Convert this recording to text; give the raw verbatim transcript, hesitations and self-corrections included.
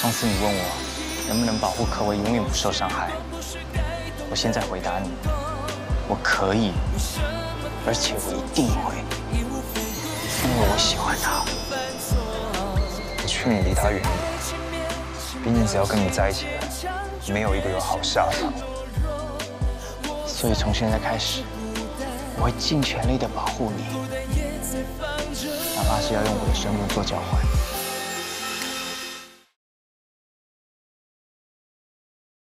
上次你问我能不能保护可为永远不受伤害，我现在回答你，我可以，而且我一定会，因为我喜欢他。我劝你离他远一点，毕竟只要跟你在一起的，没有一个有好下场。所以从现在开始，我会尽全力的保护你，哪怕是要用我的生命做交换。